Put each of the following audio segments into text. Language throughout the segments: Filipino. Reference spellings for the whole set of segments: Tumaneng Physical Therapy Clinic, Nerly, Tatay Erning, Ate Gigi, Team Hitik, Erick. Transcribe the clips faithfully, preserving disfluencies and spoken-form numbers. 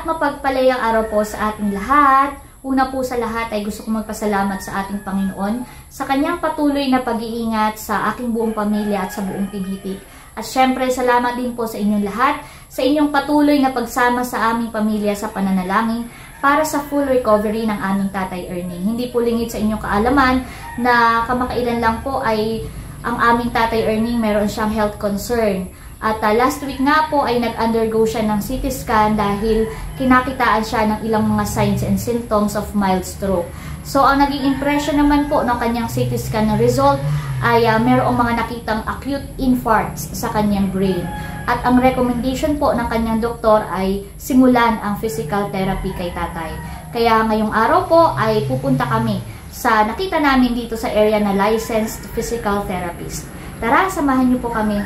At mapagpalayang araw po sa ating lahat. Una po sa lahat ay gusto kong magpasalamat sa ating Panginoon sa kanyang patuloy na pag-iingat sa aking buong pamilya at sa buong Team Hitik. At syempre salamat din po sa inyong lahat sa inyong patuloy na pagsama sa aming pamilya sa pananalangin para sa full recovery ng aming Tatay Erning. Hindi po lingid sa inyong kaalaman na kamakailan lang po ay ang aming Tatay Erning meron siyang health concern. At uh, last week nga po ay nag-undergo siya ng C T scan dahil kinakitaan siya ng ilang mga signs and symptoms of mild stroke. So ang naging impression naman po ng kanyang C T scan na result ay uh, mayroong mga nakitang acute infarcts sa kanyang brain. At ang recommendation po ng kanyang doktor ay simulan ang physical therapy kay tatay. Kaya ngayong araw po ay pupunta kami sa nakita namin dito sa area na licensed physical therapist. Tara, samahan niyo po kami.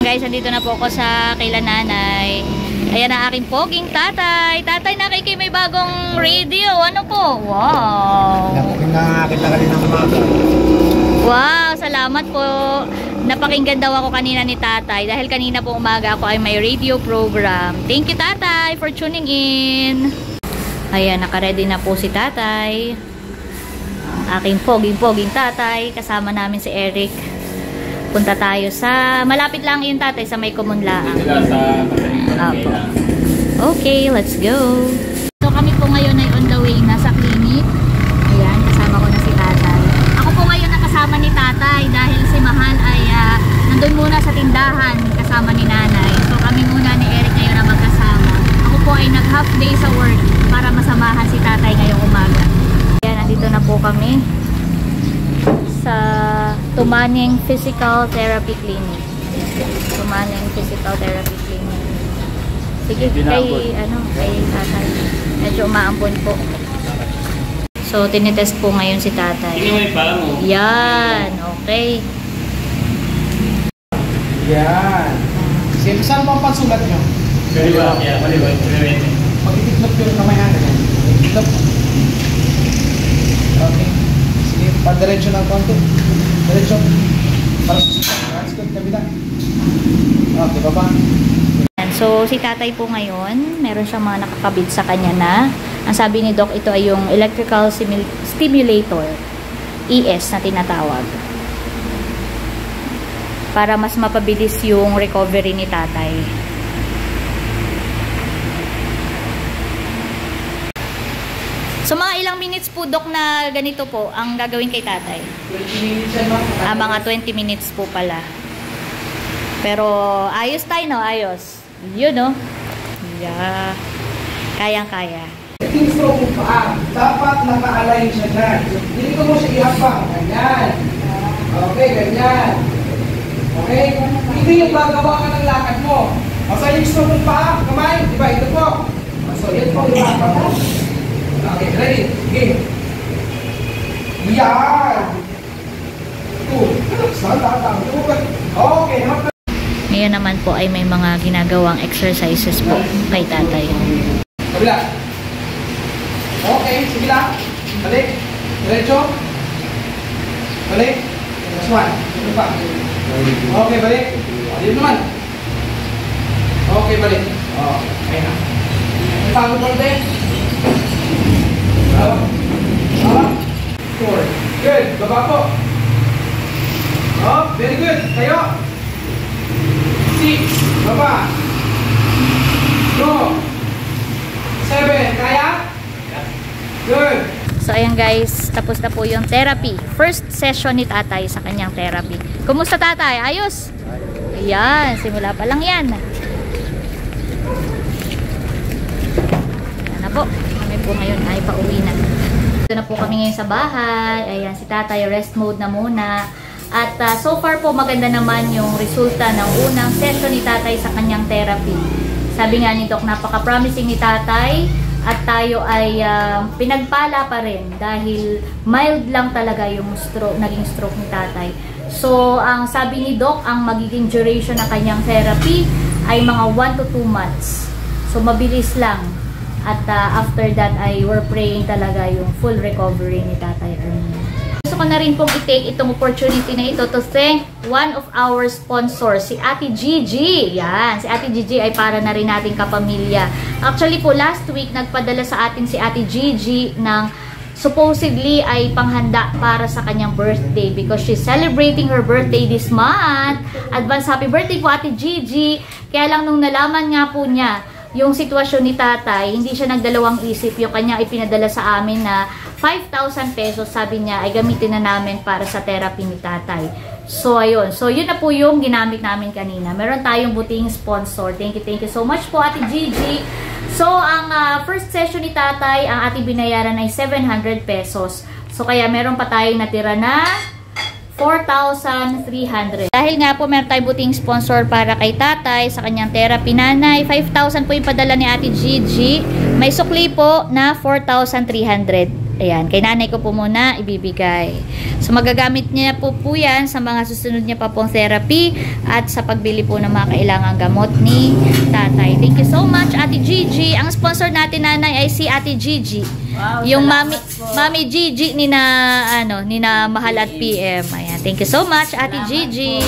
Guys, andito na po ako sa kaila nanay. Ayan ang aking poging tatay. Tatay, nakiki may bagong radio. Ano po? Wow! Nakakita ka rin ng umaga. Wow! Salamat po. Napakinggan daw ako kanina ni tatay dahil kanina po umaga ako ay may radio program. Thank you tatay for tuning in. Ayan, nakaready na po si tatay. Ang aking poging-poging tatay. Kasama namin si Erick. Punta tayo sa malapit lang yun tatay sa may Kumunlaan. Okay, let's go. So kami po ngayon ay on the way na sa clinic. Ayan, kasama ko na si tatay. Ako po ngayon nakasama ni tatay dahil si Mahal ay uh, nandun muna sa tindahan kasama ni nanay. So kami muna ni Erick ngayon na magkasama. Ako po ay nag half day sa work para masamahan si tatay ngayong umaga. Ayan, nandito na po kami sa Tumaneng Physical Therapy Clinic. Tumaneng Physical Therapy Clinic. Sige, kay, ano, kay tatay. Medyo umaampon po. So, tinitest po ngayon si tatay. Yan, okay. Yan. Sige, saan po ang pagsulat nyo? Maliwa. Maliwa. Pag-itiklop yung kamay natin. Itiklop. Okay. Pag-diretso ng konti. Diretso. Para sa sasakot. Kabila. Okay, baba. So, si tatay po ngayon, meron siyang mga nakakabit sa kanya na. Ang sabi ni Doc, ito ay yung electrical stimulator. E S na tinatawag. Para mas mapabilis yung recovery ni tatay. So, mga ilang minutes po, Dok, na ganito po ang gagawin kay tatay? twenty minutes na ba? Ah, mga twenty minutes po pala. Pero, ayos tayo, no? Ayos. Yun, no? Yeah. Kayang-kaya. Yung stroke pa, dapat naka-align siya dyan. Hindi ko mo siya ihapang. Ganyan. Okay, ganyan. Okay? Ito yung gagawa ka ng lakad mo. Masa yung stroke pa, kamay, di ba? Ito po. So, yun po yung hapang mo. Okay, ready? Game. Yan! Okay. Ngayon naman po ay may mga ginagawang exercises po kay tatay. Kabila. Okay, sige lang. Balik. Diretso. Balik. Last one. Okay, balik. Dito naman. Okay, balik. Okay na. Pagod po din. Up, up, forward. Good. Baba po. Up. Very good. Tayo. Six. Baba. Go. Seven. Kaya? Good. So, ayan guys. Tapos na po yung therapy. First session ni tatay sa kanyang therapy. Kumusta tatay? Ayos? Ayan. Simula pa lang yan. Ayan na po. Po ngayon ay pauwi na. Ito na po kami ngayon sa bahay. Ayan, si tatay rest mode na muna. At uh, so far po maganda naman yung resulta ng unang session ni tatay sa kanyang therapy. Sabi nga ni Doc, napaka-promising ni tatay at tayo ay uh, pinagpala pa rin dahil mild lang talaga yung stroke, naging stroke ni tatay. So, ang sabi ni Doc, ang magiging duration ng kanyang therapy ay mga one to two months. So, mabilis lang. At uh, after that ay we're praying talaga yung full recovery ni Tatay Erning. Gusto ko ko na rin pong i-take itong opportunity na ito to thank one of our sponsors, si Ate Gigi. Yan, si Ate Gigi ay para na rin nating kapamilya. Actually po, last week nagpadala sa atin si Ate Gigi ng supposedly ay panghanda para sa kanyang birthday because she's celebrating her birthday this month. Advance happy birthday po, Ate Gigi. Kaya lang nung nalaman nga po niya yung sitwasyon ni tatay, hindi siya nagdalawang isip. Yung kanya ipinadala sa amin na five thousand pesos, sabi niya, ay gamitin na namin para sa therapy ni tatay. So, ayun. So, yun na po yung ginamit namin kanina. Meron tayong buting sponsor. Thank you, thank you so much po, Ate Gigi. So, ang uh, first session ni tatay, ang ating binayaran ay seven hundred pesos. So, kaya meron pa tayong natira na four thousand three hundred. Dahil nga po meron tayong buting sponsor para kay tatay sa kanyang therapy. Nanay, five thousand po yung padala ni Ate Gigi. May sukli po na four thousand three hundred. Ayan, kay nanay ko po muna ibibigay. So, magagamit niya po po yan sa mga susunod niya pa pong therapy at sa pagbili po ng mga kailangang gamot ni tatay. Thank you so much, Ate Gigi. Ang sponsor natin, nanay, ay si Ate Gigi. Wow, yung mami, mami Gigi ni na, ano, ni na Mahal at P M. Ayan. Thank you so much, Ate Gigi.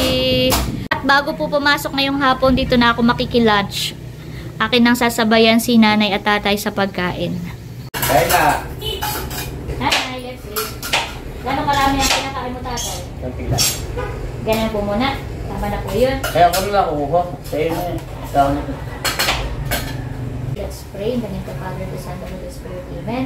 At bago po pumasok ngayong hapon, dito na ako makikilunch. Akin nang sasabayan si nanay at tatay sa pagkain. Kaya na. Nanay, let's eat. Gano'ng karami ang kinakain mo, tatay? Kunti lang. Ganyan po muna. Tama na po yun. Kaya ako nila kukuha. Sa'yo na yun. Sa'yo na yun. Let's pray. In the name of the Father, the Son, and the Holy Spirit. Amen.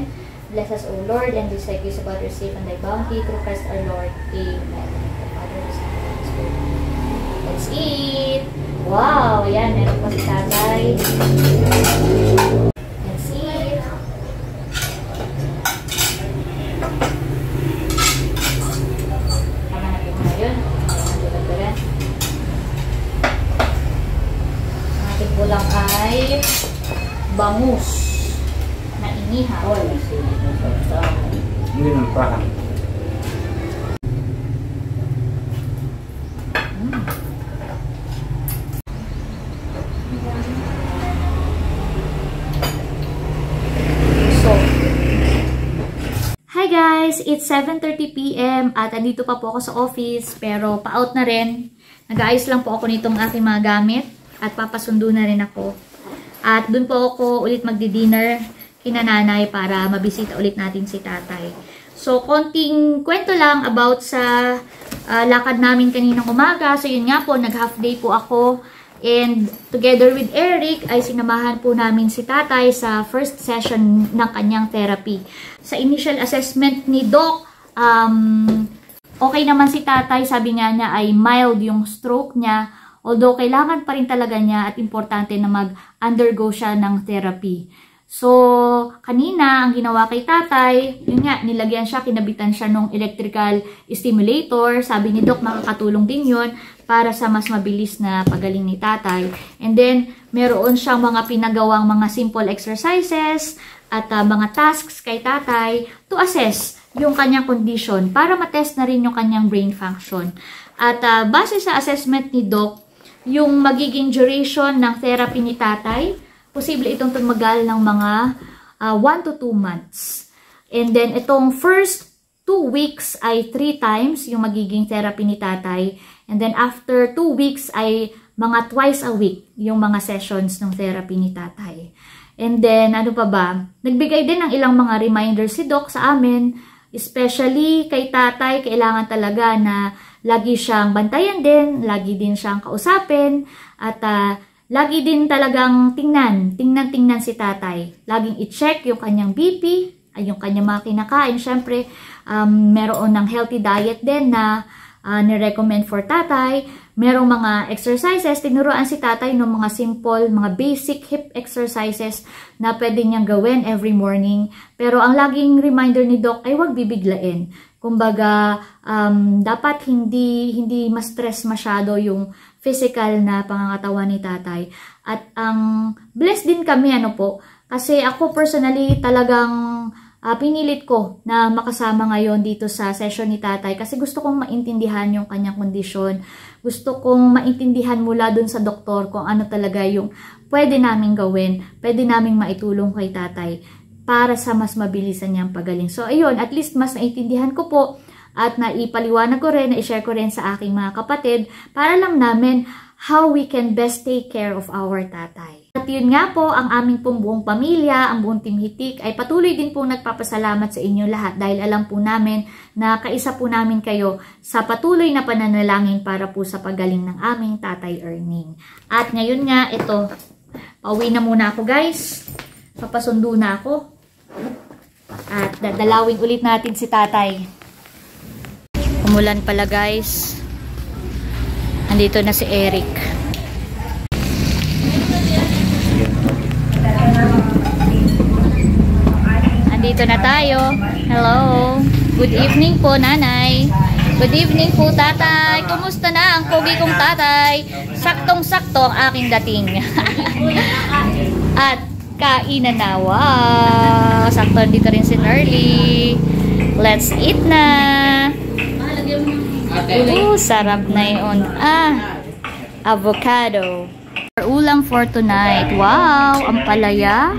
Bless us, O Lord, and this I give, so God receive on thy bounty through Christ our Lord. Amen. In the name of the Father, the Son, and the Holy Spirit. Let's eat. Wow! Ayan, meron po si tatay. Let's eat. Tama na po ngayon. Ang ating bulang ay bangus na iniha. Oh, yun ang paha. Mm. So, hi guys! It's seven thirty p m at andito pa po ako sa office pero pa-out na rin. Nag-aayos lang po ako nitong aking mga gamit at papasundo na rin ako. At dun po ako ulit magdi-dinner kina nanay para mabisita ulit natin si tatay. So, konting kwento lang about sa uh, lakad namin kaninang umaga. So, yun nga po, nag-half day po ako. And together with Erick, ay sinamahan po namin si tatay sa first session ng kanyang therapy. Sa initial assessment ni Doc, um, okay naman si tatay. Sabi nga niya ay mild yung stroke niya. Although, kailangan pa rin talaga niya at importante na mag-undergo siya ng therapy. So, kanina, ang ginawa kay tatay, yun nga, nilagyan siya, kinabitan siya ng electrical stimulator. Sabi ni Doc, makakatulong din yun para sa mas mabilis na pagaling ni tatay. And then, meron siyang mga pinagawang mga simple exercises at uh, mga tasks kay tatay to assess yung kanyang condition para matest na rin yung kanyang brain function. At uh, base sa assessment ni Doc, yung magiging duration ng therapy ni tatay, posible itong tumagal ng mga one to two months. And then, itong first two weeks ay three times yung magiging therapy ni tatay. And then, after two weeks ay mga twice a week yung mga sessions ng therapy ni tatay. And then, ano pa ba? Nagbigay din ng ilang mga reminders si Doc sa amin. Especially kay tatay, kailangan talaga na lagi siyang bantayan din, lagi din siyang kausapin, at uh, lagi din talagang tingnan, tingnan-tingnan si tatay. Laging i-check yung kanyang B P, ay yung kanyang mga kinakain. Siyempre, um, meron ng healthy diet din na uh, nirecommend for tatay. Merong mga exercises, tinuruan si tatay ng mga simple, mga basic hip exercises na pwede niyang gawin every morning. Pero ang laging reminder ni Doc ay huwag bibiglain. Kumbaga, um, dapat hindi, hindi ma-stress masyado yung physical na pangangatawan ni tatay. At ang um, blessed din kami, ano po, kasi ako personally talagang uh, pinilit ko na makasama ngayon dito sa session ni tatay kasi gusto kong maintindihan yung kanyang kondisyon. Gusto kong maintindihan mula dun sa doktor kung ano talaga yung pwede namin gawin, pwede namin maitulong kay tatay para sa mas mabilisan niyang pagaling. So, ayun, at least mas naiintindihan ko po At naipaliwanag ko rin, na-share ko rin sa aking mga kapatid para lang namin how we can best take care of our tatay. At yun nga po, ang aming pong buong pamilya, ang buong Team Hitik, ay patuloy din po nagpapasalamat sa inyo lahat dahil alam po namin na kaisa po namin kayo sa patuloy na pananalangin para po sa pagaling ng aming Tatay Erning. At ngayon nga, ito, pauwi na muna ako guys, papasundo na ako at dadalawin ulit natin si tatay. Umulan pala guys, andito na si Erick. Dito na tayo. Hello. Good evening po, nanay. Good evening po, tatay. Kumusta na ang pogi kong tatay? Saktong-sakto ang aking dating. At kainan na. Wow. Sakto dito rin si Nerly. Let's eat na. Oo, sarap na yun. Ah, avocado. Ulam for tonight. Wow, ang palaya.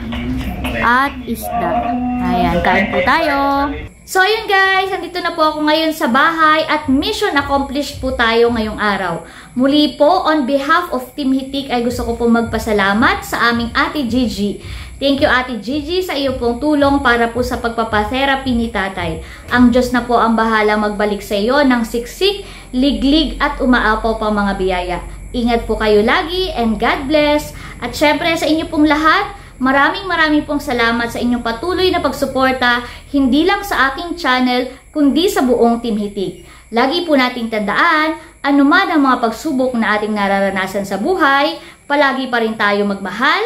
At isda. Ayan, kain po tayo. So, ayun guys, andito na po ako ngayon sa bahay at mission accomplished po tayo ngayong araw. Muli po, on behalf of Team Hitik, ay gusto ko po magpasalamat sa aming Ate Gigi. Thank you, Ate Gigi, sa iyo pong tulong para po sa pagpapatherapy ni tatay. Ang Diyos na po ang bahala magbalik sa iyo ng siksik, liglig at umaapaw pa mga biyaya. Ingat po kayo lagi and God bless. At syempre sa inyo pong lahat, maraming maraming pong salamat sa inyong patuloy na pagsuporta, hindi lang sa aking channel, kundi sa buong Team Hitik. Lagi po nating tandaan, anuman ang mga pagsubok na ating nararanasan sa buhay, palagi pa rin tayo magmahal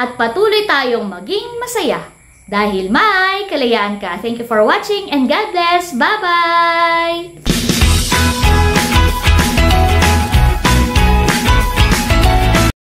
at patuloy tayong maging masaya. Dahil may kalayaan ka. Thank you for watching and God bless. Bye-bye!